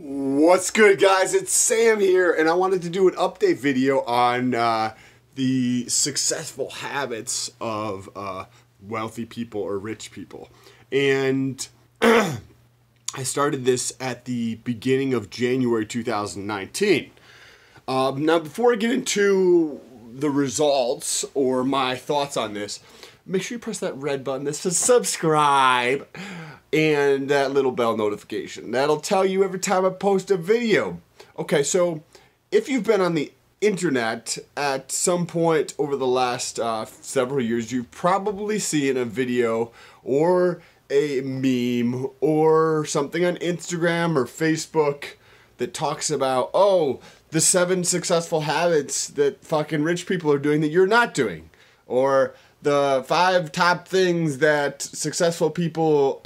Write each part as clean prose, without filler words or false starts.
What's good, guys? It's Sam here, and I wanted to do an update video on the successful habits of wealthy people or rich people. And I started this at the beginning of January 2019. Now, before I get into the results or my thoughts on this, make sure you press that red button that says subscribe and that little bell notification. That'll tell you every time I post a video. Okay, so if you've been on the internet at some point over the last several years, you've probably seen a video or a meme or something on Instagram or Facebook that talks about, oh, the 7 successful habits that fucking rich people are doing that you're not doing, or the 5 top things that successful people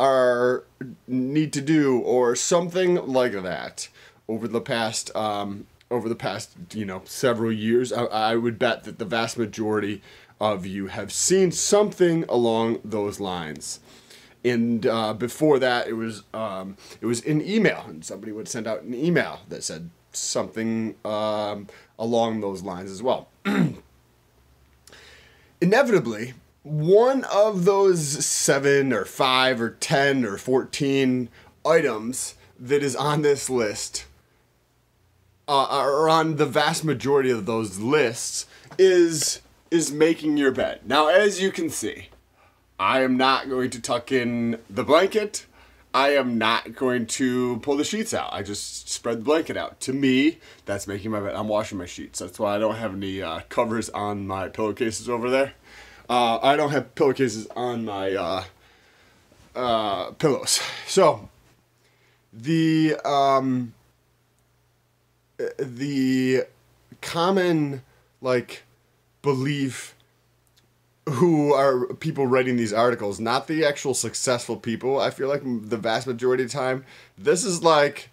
need to do, or something like that. Over the past, several years, I would bet that the vast majority of you have seen something along those lines. And before that, it was an email, and somebody would send out an email that said something along those lines as well. Inevitably, one of those 7 or 5 or 10 or 14 items that is on this list, or on the vast majority of those lists, is making your bed. Now, as you can see, I am not going to tuck in the blanket. I am not going to pull the sheets out. I just spread the blanket out. To me, that's making my bed. I'm washing my sheets. That's why I don't have any covers on my pillowcases over there. I don't have pillowcases on my pillows. So the common belief, who are people writing these articles, not the actual successful people. I feel like the vast majority of the time, this is like,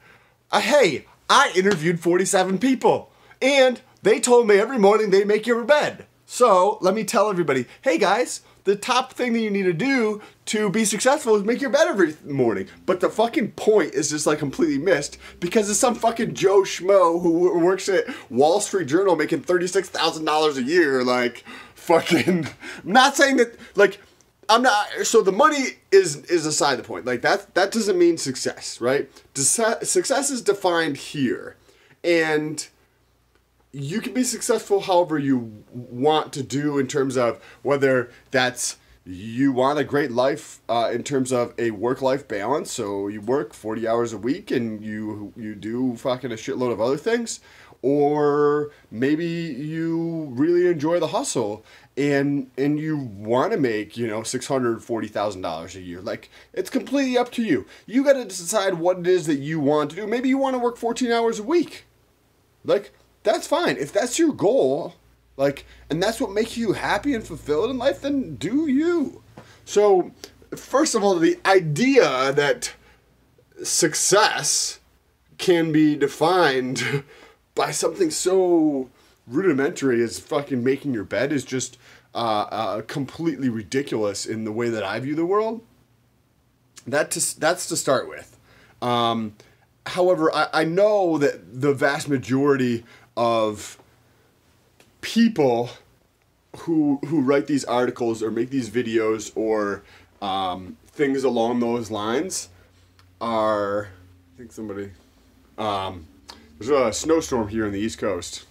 hey, I interviewed 47 people and they told me every morning they make your bed. So let me tell everybody, hey guys, the top thing that you need to do to be successful is make your bed every morning. But the fucking point is just completely missed because it's some fucking Joe Schmo who works at Wall Street Journal making $36,000 a year. I'm not saying that, so the money is aside the point. That doesn't mean success, right? Success is defined here. And you can be successful however you want to do in terms of whether that's you want a great life in terms of a work-life balance. So you work 40 hours a week and you do fucking a shitload of other things. Or maybe you really enjoy the hustle and you want to make, $640,000 a year. It's completely up to you. You got to decide what it is that you want to do. Maybe you want to work 14 hours a week. That's fine. If that's your goal, and that's what makes you happy and fulfilled in life, then do you. So, first of all, the idea that success can be defined by something so rudimentary as fucking making your bed is just completely ridiculous in the way that I view the world. That's to start with. However, I know that the vast majority of people who write these articles or make these videos or things along those lines are, there's a snowstorm here on the East Coast,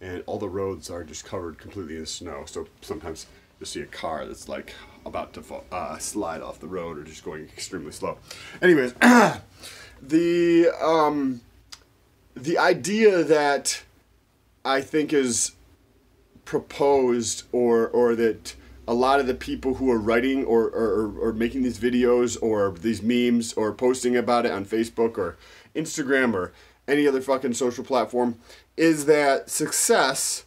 and all the roads are just covered completely in snow. So sometimes you'll see a car that's about to slide off the road or just going extremely slow. Anyways, the idea that I think is proposed, or that a lot of the people who are writing or making these videos or these memes or posting about it on Facebook or Instagram or any other fucking social platform, is that success,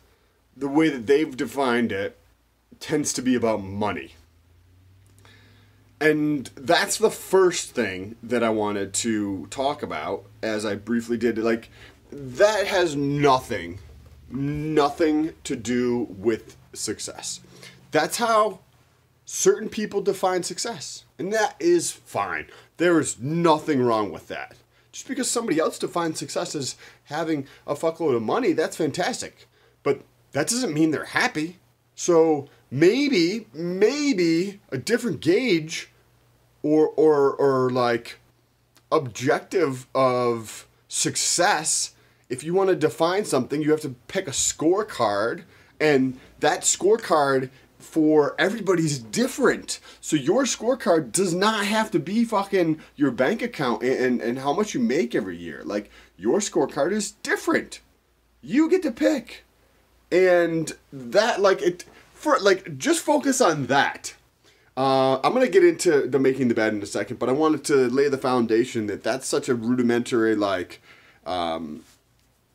the way that they've defined it, tends to be about money. And that's the first thing that I wanted to talk about, as I briefly did. That has nothing to do with success. That's how certain people define success. And that is fine. There is nothing wrong with that. Just because somebody else defines success as having a fuckload of money, that's fantastic. But that doesn't mean they're happy. So maybe a different gauge or like objective of success. If you want to define something, you have to pick a scorecard, and that scorecard for everybody's different. So your scorecard does not have to be fucking your bank account and how much you make every year. Like, your scorecard is different. You get to pick. And that, like, just focus on that. I'm going to get into the making the bed in a second, but I wanted to lay the foundation that that's such a rudimentary, like,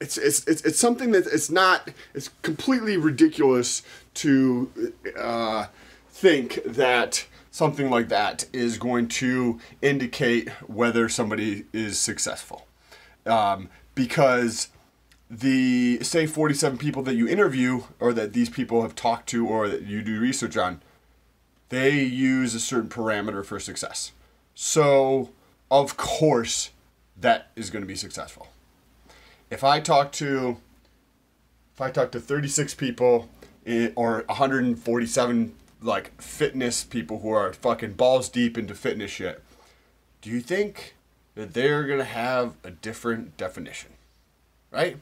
it's something that it's completely ridiculous to think that something like that is going to indicate whether somebody is successful. Because the, say, 47 people that you interview, or that these people have talked to, or that you do research on, they use a certain parameter for success. So, of course, that is going to be successful. If I talk to 36 people or 147 like fitness people who are fucking balls deep into fitness shit, do you think that they're gonna have a different definition? Right?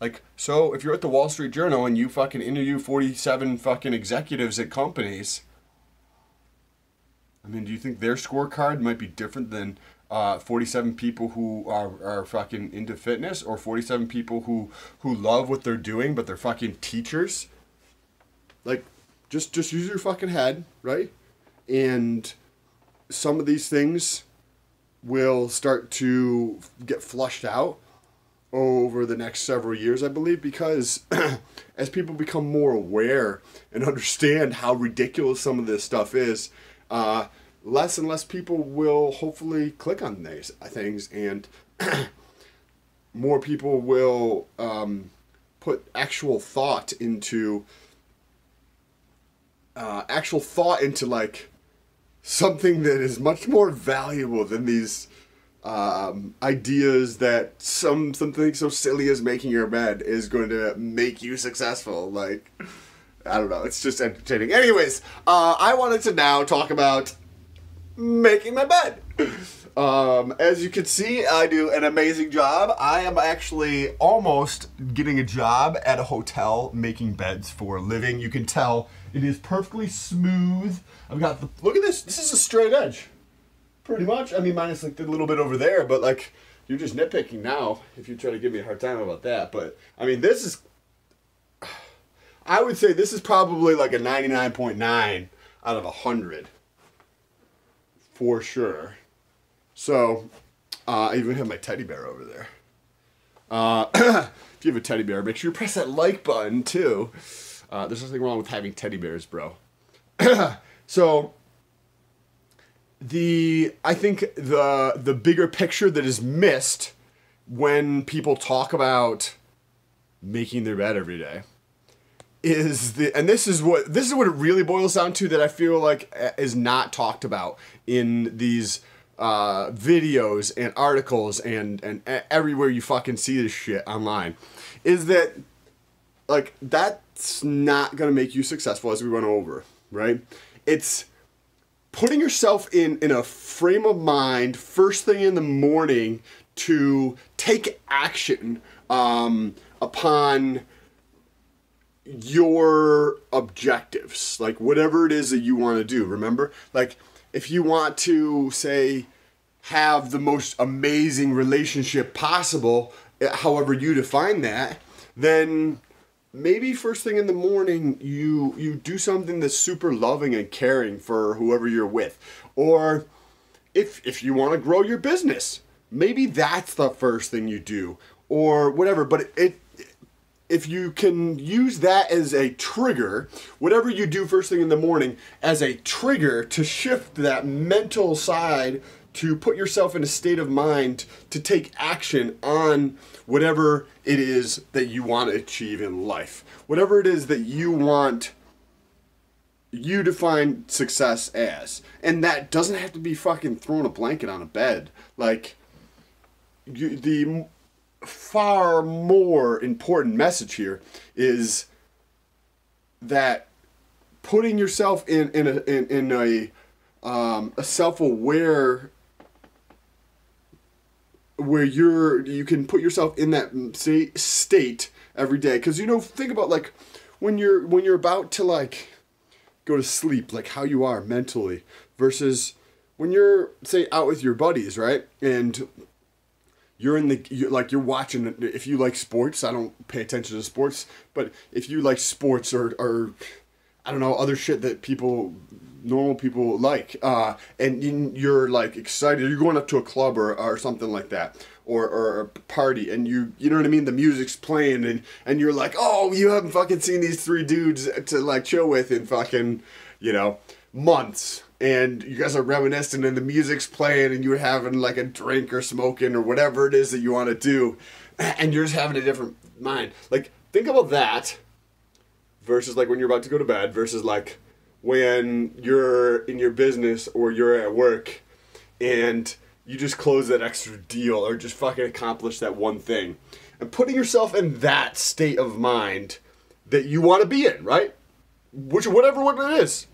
Like, so if you're at the Wall Street Journal and you fucking interview 47 fucking executives at companies, I mean, do you think their scorecard might be different than 47 people who are fucking into fitness, or 47 people who love what they're doing but they're fucking teachers? Like, just use your fucking head, right? And some of these things will start to get flushed out over the next several years, I believe, because as people become more aware and understand how ridiculous some of this stuff is, less and less people will hopefully click on these things, and more people will put actual thought into like something that is much more valuable than these ideas that something so silly as making your bed is going to make you successful. Like, I don't know, it's just entertaining. Anyways, I wanted to now talk about making my bed. As you can see, I do an amazing job. I am actually almost getting a job at a hotel making beds for a living. You can tell it is perfectly smooth. I've got the, look at this. This is a straight edge, pretty much. I mean, minus like the little bit over there, but like, you're just nitpicking now if you try to give me a hard time about that. But I mean, this is, I would say this is probably like a 99.9 out of 100. For sure. So, I even have my teddy bear over there. If you have a teddy bear, make sure you press that like button too. There's nothing wrong with having teddy bears, bro. So, I think the bigger picture that is missed when people talk about making their bed every day is this is what it really boils down to, that I feel like is not talked about in these videos and articles and everywhere you fucking see this shit online, is that, like, that's not gonna make you successful, as we went over, right? It's putting yourself in a frame of mind first thing in the morning to take action upon your objectives, like whatever it is that you want to do. Remember, like, if you want to, say, have the most amazing relationship possible, however you define that, then maybe first thing in the morning you do something that's super loving and caring for whoever you're with. Or if you want to grow your business, maybe that's the first thing you do, or whatever. But if you can use that as a trigger, whatever you do first thing in the morning as a trigger to shift that mental side, to put yourself in a state of mind to take action on whatever it is that you want to achieve in life. Whatever it is that you want, you define success as. And that doesn't have to be fucking throwing a blanket on a bed. Like, the far more important message here is that putting yourself in a self-aware where you can put yourself in that state every day. Because, you know, think about, like, when you're about to, like, go to sleep, like how you are mentally versus when you're, say, out with your buddies, right? And you're watching, if you like sports, I don't pay attention to sports, but if you like sports or I don't know, other shit that normal people like, and you're like excited, you're going up to a club or something like that, or a party, and you know what I mean, the music's playing, and you're like, oh, you haven't fucking seen these three dudes to like chill with in fucking, you know, months, and you guys are reminiscing and the music's playing and you're having like a drink or smoking or whatever it is that you want to do, and you're just having a different mind. Like, think about that versus like when you're about to go to bed versus like when you're in your business or you're at work and you just close that extra deal or just fucking accomplish that one thing. And putting yourself in that state of mind that you want to be in, right? Which, whatever one it is.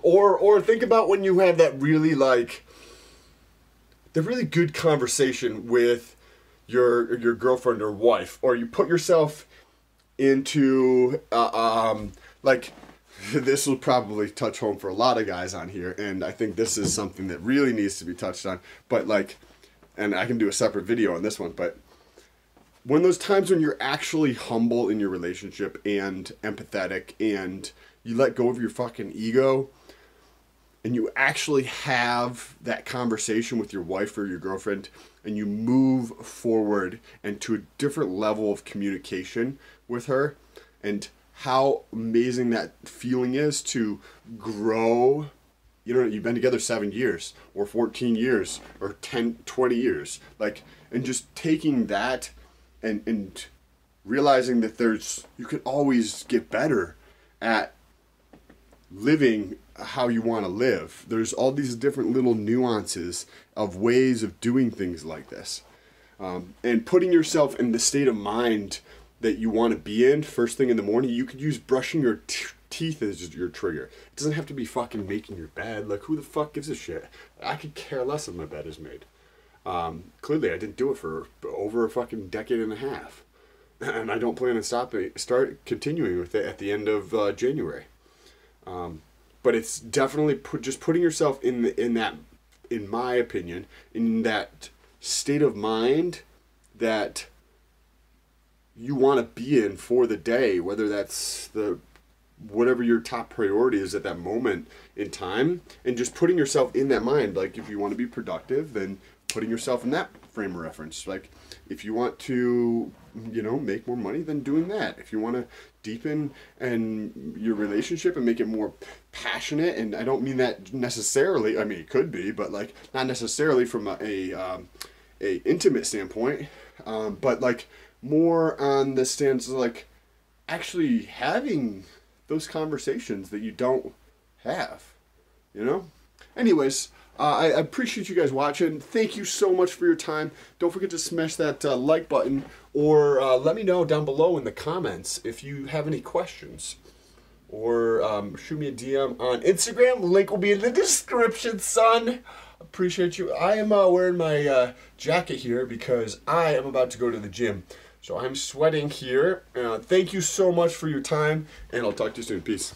Or think about when you have that really, like, the really good conversation with your girlfriend or wife, or you put yourself into, like, this will probably touch home for a lot of guys on here, and I think this is something that really needs to be touched on, but, like, and I can do a separate video on this one, but when those times when you're actually humble in your relationship and empathetic and you let go of your fucking ego and you actually have that conversation with your wife or your girlfriend and you move forward and to a different level of communication with her, and how amazing that feeling is to grow. You know, you've been together 7 years or 14 years or 10, 20 years, like, and just taking that and realizing that you can always get better at living how you want to live. There's all these different little nuances of ways of doing things like this. And putting yourself in the state of mind that you want to be in first thing in the morning, you could use brushing your teeth as your trigger. It doesn't have to be fucking making your bed. Like, who the fuck gives a shit? I could care less if my bed is made. Clearly, I didn't do it for over a fucking decade and a half. And I don't plan on continuing with it at the end of January. But it's definitely just putting yourself in my opinion, in that state of mind that you want to be in for the day, whether that's whatever your top priority is at that moment in time, and just putting yourself in that mind. Like, if you want to be productive, then putting yourself in that frame of reference. Like, if you want to, you know, make more money, then doing that. If you want to deepen your relationship and make it more passionate, and I don't mean that necessarily, I mean, it could be, but, like, not necessarily from a intimate standpoint, but, like, more on the stance of, like, actually having those conversations that you don't have, you know? Anyways, I appreciate you guys watching. Thank you so much for your time. Don't forget to smash that like button, or let me know down below in the comments if you have any questions. Or shoot me a DM on Instagram. Link will be in the description, son. Appreciate you. I am wearing my jacket here because I am about to go to the gym. So I'm sweating here. Thank you so much for your time, and I'll talk to you soon. Peace.